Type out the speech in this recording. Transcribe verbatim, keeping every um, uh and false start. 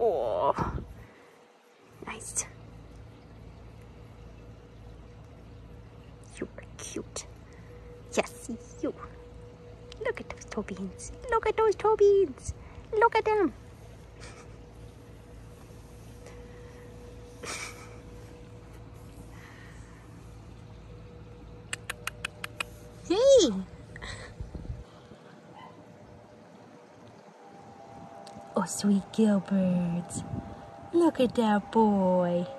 Oh, nice. You are cute. Yes, you. Look at those toe beans. Look at those toe beans. Look at them. Hey. Oh, sweet Gilbert. Look at that boy.